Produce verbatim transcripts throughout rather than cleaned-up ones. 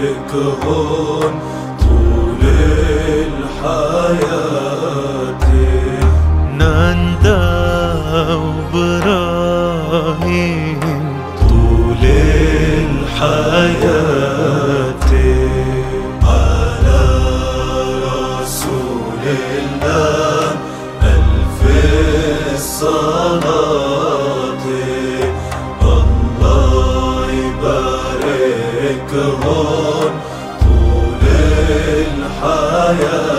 لك هون طول الحياة. نندا وابراهيم طول الحياة على رسول الله ألف الصلاة. الله يبارك هون طول الحياة.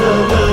la la la.